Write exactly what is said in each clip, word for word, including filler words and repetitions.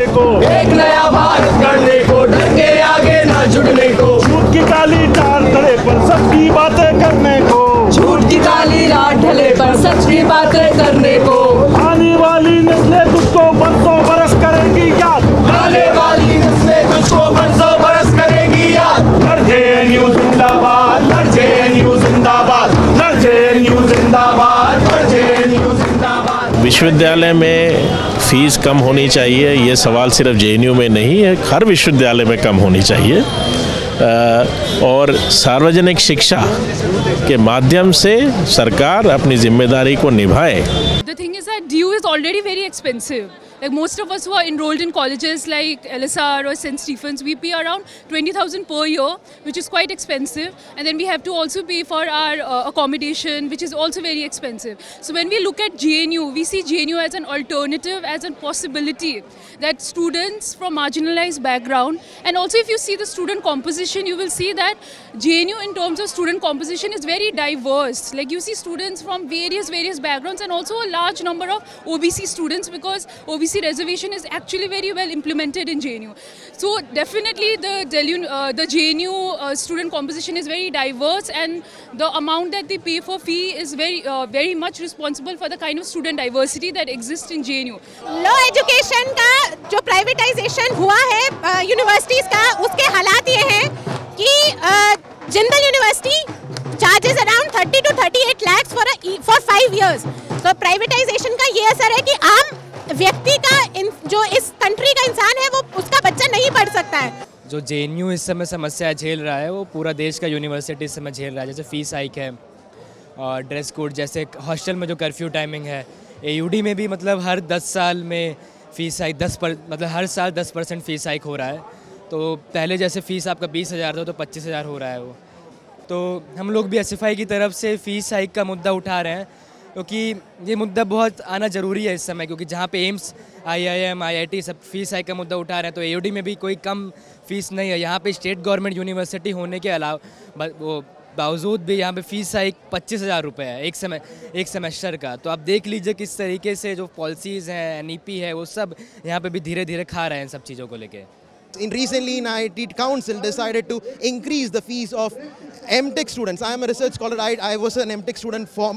करने को, एक नया भारत करने को, डर के आगे न झुकने को, झूठ की काली चार ढले पर सबकी बातें करने को, झूठ की काली चार ढले पर सच की बातें करने को। आने वाली नस्लें तुझको बरसों बरस करेंगी याद, आने वाली नस्लें तुझको बरसों बरस करेंगी याद। लड़ जे एन यू जिंदाबाद, लड़ जे एन यू जिंदाबाद, लड़ जे एन यू जिंदाबाद, लड़ जे एन यू जिंदाबाद। विश्वविद्यालय में फीस कम होनी चाहिए, ये सवाल सिर्फ जे एन यू में नहीं है, हर विश्वविद्यालय में कम होनी चाहिए। और सार्वजनिक शिक्षा के माध्यम से सरकार अपनी जिम्मेदारी को निभाए। The thing is that D U is already very expensive. Like most of us who are enrolled in colleges like L S R or Saint Stephen's, we pay around twenty thousand per year, which is quite expensive. And then we have to also pay for our uh, accommodation, which is also very expensive. So when we look at J N U, we see J N U as an alternative, as a possibility that students from marginalized background, and also if you see the student composition, you will see that J N U in terms of student composition is very diverse. Like you see students from various, various backgrounds, and also a large number of O B C students, because O B C reservation is actually very well implemented in J N U. So definitely the, uh, the J N U uh, student composition is very diverse, and the amount that they pay for fee is very, uh, very much responsible for the kind of student diversity that exists in J N U. Low education का जो privatization हुआ है uh, universities का, उसके हालात ये हैं कि uh, Jindal University charges around thirty to thirty-eight lakhs for a, for five years. So privatization का ये असर है कि आम व्यक्ति का इन, जो इस कंट्री का इंसान है वो उसका बच्चा नहीं पढ़ सकता है। जो जे एन यू इस समय समस्या झेल रहा है वो पूरा देश का यूनिवर्सिटी इस समय झेल रहा है। जैसे फीस हाइक है और ड्रेस कोड, जैसे हॉस्टल में जो कर्फ्यू टाइमिंग है, ए यू डी में भी मतलब हर दस साल में फीस हाइक दस पर मतलब हर साल दस परसेंट फीस हाइक हो रहा है। तो पहले जैसे फ़ीस आपका बीस हज़ार था तो पच्चीस हज़ार हो रहा है वो। तो हम लोग भी एस एफ आई की तरफ से फ़ीस हाइक का मुद्दा उठा रहे हैं, क्योंकि ये मुद्दा बहुत आना ज़रूरी है इस समय, क्योंकि जहाँ पे AIIMS, I I M, I I T सब फीस हाइक का मुद्दा उठा रहे हैं। तो ए यू डी में भी कोई कम फीस नहीं है। यहाँ पे स्टेट गवर्नमेंट यूनिवर्सिटी होने के अलावा वो बावजूद भी यहाँ पे फीस हाइक पच्चीस हज़ार रुपये है एक समय एक सेमेस्टर का। तो आप देख लीजिए किस तरीके से जो पॉलिसीज़ हैं, एन ई पी है, वो सब यहाँ पर भी धीरे धीरे खा रहे हैं सब चीज़ों को लेके। In recently, in I I T Council decided to increase the fees of M Tech students. I am a research scholar. I, I was an M Tech student for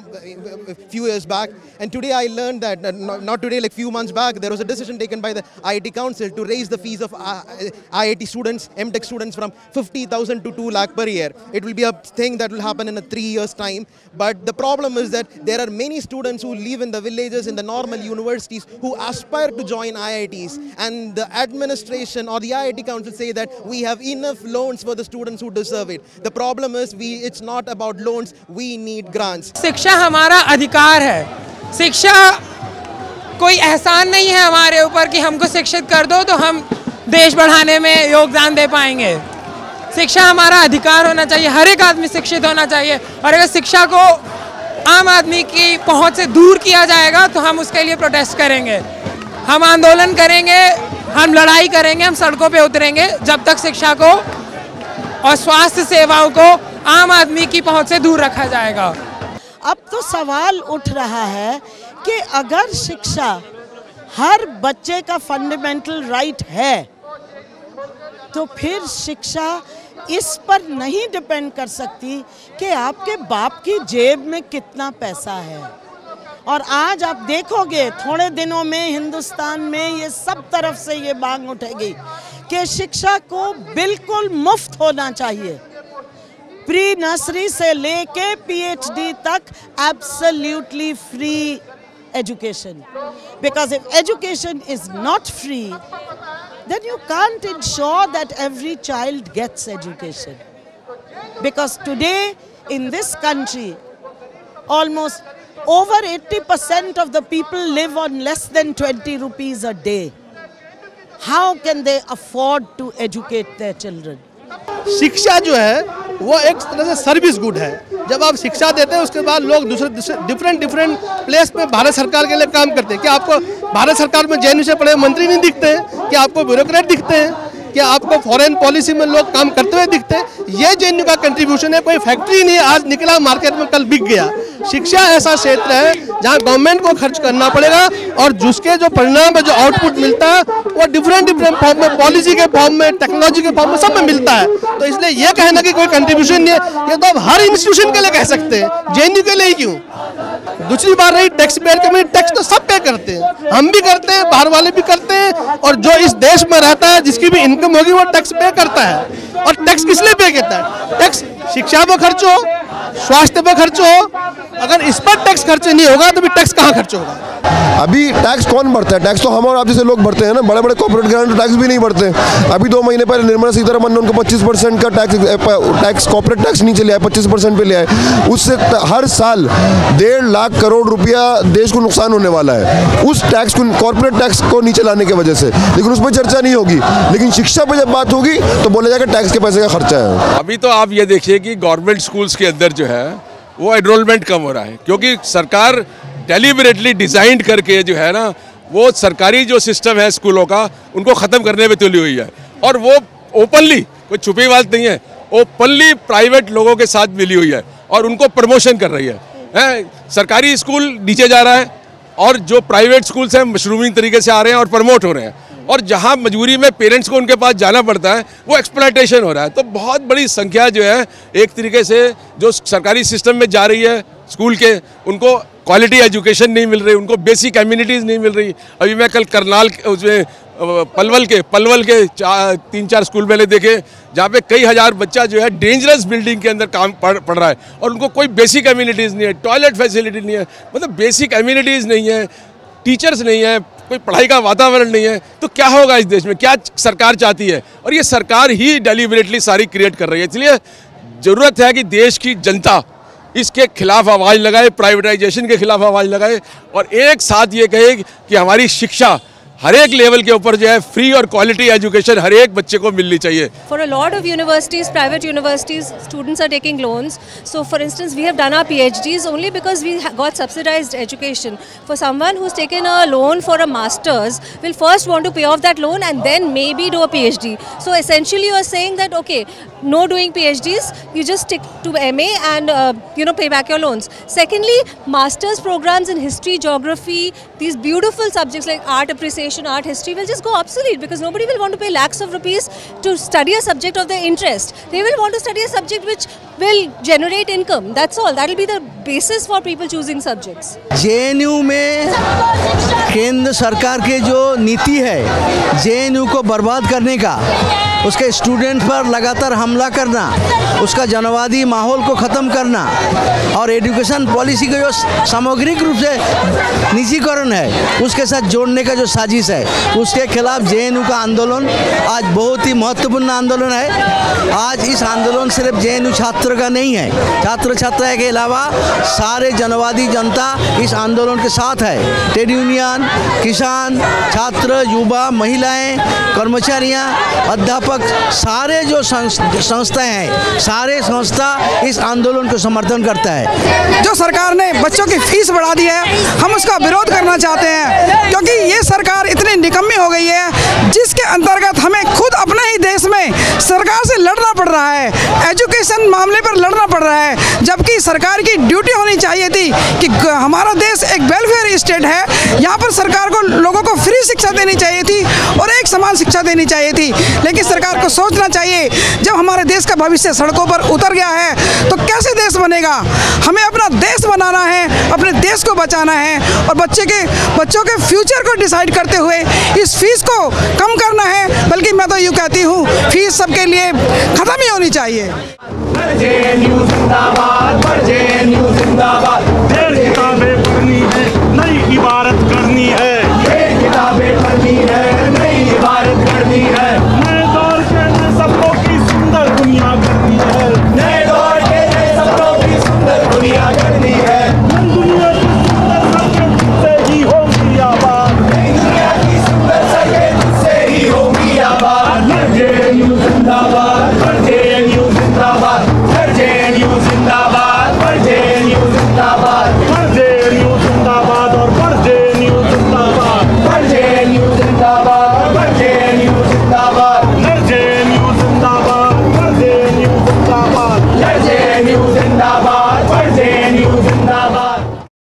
a few years back, and today I learned that uh, not, not today, like few months back, there was a decision taken by the I I T Council to raise the fees of uh, I I T students, M Tech students, from fifty thousand to two lakh per year. It will be a thing that will happen in a three years time. But the problem is that there are many students who live in the villages, in the normal universities, who aspire to join I I Ts, and the administration or the I I T Council say that we have enough loans for the students who deserve it. The problem is we it's not about loans, we need grants. शिक्षा हमारा अधिकार है, शिक्षा कोई एहसान नहीं है हमारे ऊपर कि हमको शिक्षित कर दो तो हम देश बढ़ाने में योगदान दे पाएंगे। शिक्षा हमारा अधिकार होना चाहिए, हर एक आदमी शिक्षित होना चाहिए, और अगर शिक्षा को आम आदमी की पहुँच से दूर किया जाएगा तो हम उसके लिए प्रोटेस्ट करेंगे, हम आंदोलन करेंगे, हम लड़ाई करेंगे, हम सड़कों पे उतरेंगे जब तक शिक्षा को और स्वास्थ्य सेवाओं को आम आदमी की पहुंच से दूर रखा जाएगा। अब तो सवाल उठ रहा है कि अगर शिक्षा हर बच्चे का फंडामेंटल राइट है तो फिर शिक्षा इस पर नहीं डिपेंड कर सकती कि आपके बाप की जेब में कितना पैसा है। और आज आप देखोगे थोड़े दिनों में हिंदुस्तान में ये सब तरफ से ये मांग उठेगी कि शिक्षा को बिल्कुल मुफ्त होना चाहिए, प्री नर्सरी से लेके पी एच डी तक absolutely free education. Because if education is not free then you can't ensure that every child gets education. Because today in this country almost over eighty percent of the people live on less than twenty rupees a day. How can they afford to educate their children? शिक्षा जो है वो एक तरह से service good है। जब आप शिक्षा देते हैं उसके बाद लोग दूसरे डिफरेंट डिफरेंट प्लेस में भारत सरकार के लिए काम करते हैं। क्या आपको भारत सरकार में जे एन यू से पढ़े मंत्री नहीं दिखते हैं? क्या आपको ब्यूरोक्रेट दिखते हैं? क्या आपको फॉरेन पॉलिसी में लोग काम करते हुए दिखते हैं? ये जेएनयू का कंट्रीब्यूशन है, कोई फैक्ट्री नहीं आज निकला मार्केट में कल बिक गया। शिक्षा ऐसा क्षेत्र है जहाँ गवर्नमेंट को खर्च करना पड़ेगा और जिसके जो परिणाम है जो आउटपुट मिलता है वो डिफरेंट डिफरेंट फॉर्म में, पॉलिसी के फॉर्म में, टेक्नोलॉजी के फॉर्म में, सब में मिलता है। तो इसलिए ये कहना कि कोई कंट्रीब्यूशन नहीं है, ये तो आप हर इंस्टीट्यूशन के लिए कह सकते हैं, जेएनयू के लिए ही क्यों। दूसरी बार रही टैक्स पेयर के में, टैक्स तो सब पे करते हैं, हम भी करते हैं, बाहर वाले भी करते हैं, और जो इस देश में रहता है जिसकी भी इनकम होगी वो टैक्स पे करता है। और टैक्स किस लिए पे करता है? टैक्स शिक्षा पर खर्च हो, स्वास्थ्य पर खर्च हो, अगर इस पर टैक्स खर्च नहीं होगा तो भी टैक्स कहाँ खर्च होगा? अभी टैक्स कौन बढ़ता है? टैक्स तो हम और आप जैसे लोग बढ़ते हैं ना, बड़े बड़े कॉर्पोरेट ग्रांट टैक्स भी नहीं बढ़ते। अभी दो महीने पहले निर्मला सीतारमण ने उनको पच्चीस परसेंट का टैक्स टैक्स कॉर्पोरेट टैक्स नीचे लिया है, पच्चीस परसेंट पे लिया है। उससे हर साल डेढ़ लाख करोड़ रुपया देश को नुकसान होने वाला है उस टैक्स को, कॉर्पोरेट टैक्स को नीचे लाने की वजह से, लेकिन उस पर चर्चा नहीं होगी। लेकिन शिक्षा पर जब बात होगी तो बोला जाएगा टैक्स के पैसे का खर्चा है। अभी तो आप ये देखिए कि गवर्नमेंट स्कूल्स के अंदर जो है वो एनरोलमेंट कम हो रहा है, क्योंकि सरकार डेलिबरेटली डिज़ाइन करके जो है ना वो सरकारी जो सिस्टम है स्कूलों का उनको ख़त्म करने में तुली हुई है। और वो ओपनली, कोई छुपी बात नहीं है, ओपनली प्राइवेट लोगों के साथ मिली हुई है और उनको प्रमोशन कर रही है, है? सरकारी स्कूल नीचे जा रहा है और जो प्राइवेट स्कूल्स हैं मशरूमिंग तरीके से आ रहे हैं और प्रमोट हो रहे हैं, और जहाँ मजबूरी में पेरेंट्स को उनके पास जाना पड़ता है वो एक्सप्लॉयटेशन हो रहा है। तो बहुत बड़ी संख्या जो है एक तरीके से जो सरकारी सिस्टम में जा रही है स्कूल के, उनको क्वालिटी एजुकेशन नहीं मिल रही, उनको बेसिक एम्यूनिटीज़ नहीं मिल रही। अभी मैं कल करनाल उसमें पलवल के पलवल के चार तीन चार स्कूल मैंने देखे जहाँ पे कई हज़ार बच्चा जो है डेंजरस बिल्डिंग के अंदर काम पढ़ पढ़ रहा है और उनको कोई बेसिक एम्यूनिटीज़ नहीं है, टॉयलेट फैसिलिटी नहीं है, मतलब बेसिक एम्यूनिटीज़ नहीं है, टीचर्स नहीं है, कोई पढ़ाई का वातावरण नहीं है। तो क्या होगा इस देश में? क्या सरकार चाहती है? और ये सरकार ही डेलिबरेटली सारी क्रिएट कर रही है। इसलिए ज़रूरत है कि देश की जनता इसके खिलाफ आवाज़ लगाए, प्राइवेटाइजेशन के खिलाफ आवाज़ लगाए, और एक साथ ये कहे कि हमारी शिक्षा हर एक लेवल के ऊपर जो है फ्री और क्वालिटी एजुकेशन हर एक बच्चे को मिलनी चाहिए। For a lot of universities, private universities, students are taking loans. So for instance we have done our PhDs only because we got subsidised education. For someone who has taken a loan for a masters will first want to pay off that loan and then maybe do a PhD. So essentially you are saying that okay, no doing P H Ds, you just stick to M A and uh, you know pay back your loans. Secondly, master's programs in history, geography, these beautiful subjects like art appreciation, art history will just go obsolete because nobody will want to pay lakhs of rupees to study a subject of their interest. They will want to study a subject which will generate income. That's all. That will be the basis for people choosing subjects. J N U में केंद्र सरकार के जो नीति है J N U को बर्बाद करने का, उसके स्टूडेंट पर लगातार हमला करना, उसका जनवादी माहौल को ख़त्म करना, और एजुकेशन पॉलिसी का जो सामग्रिक रूप से निजीकरण है उसके साथ जोड़ने का जो साजिश है, उसके खिलाफ जे एन यू का आंदोलन आज बहुत ही महत्वपूर्ण आंदोलन है। आज इस आंदोलन सिर्फ जे एन यू छात्र का नहीं है, छात्र छात्रा के अलावा सारे जनवादी जनता इस आंदोलन के साथ है। ट्रेड यूनियन, किसान, छात्र, युवा, महिलाएँ, कर्मचारियाँ, अध्यापक, सारे जो संस्थाएं हैं, सारे संस्था इस आंदोलन को समर्थन करता है। जो सरकार ने बच्चों की फीस बढ़ा दी है हम उसका विरोध करना चाहते हैं, क्योंकि ये सरकार इतनी निकम्मी हो गई है जिसके अंतर्गत हमें खुद अपने ही देश में सरकार से लड़ना पड़ रहा है, एजुकेशन मामले पर लड़ना पड़ रहा है, जबकि सरकार की ड्यूटी होनी चाहिए थी कि हमारा देश एक वेलफेयर स्टेट है, यहाँ पर सरकार को लोगों को फ्री शिक्षा देनी चाहिए थी और एक समान शिक्षा देनी चाहिए थी। लेकिन सरकार को सोचना चाहिए, जब हमारे देश का भविष्य सड़कों पर उतर गया है तो कैसे देश बनेगा? हमें अपना देश बनाना है, अपने देश को बचाना है, और बच्चे के बच्चों के फ्यूचर को डिसाइड करते हुए इस फीस को कम करना है। बल्कि मैं तो यूँ कहती हूँ फीस सबके लिए खत्म ही होनी चाहिए। नई इबारत करनी है, जिंदाबाद। और पर जे एन यू जिंदाबाद। जय जे एन यू जिंदाबाद।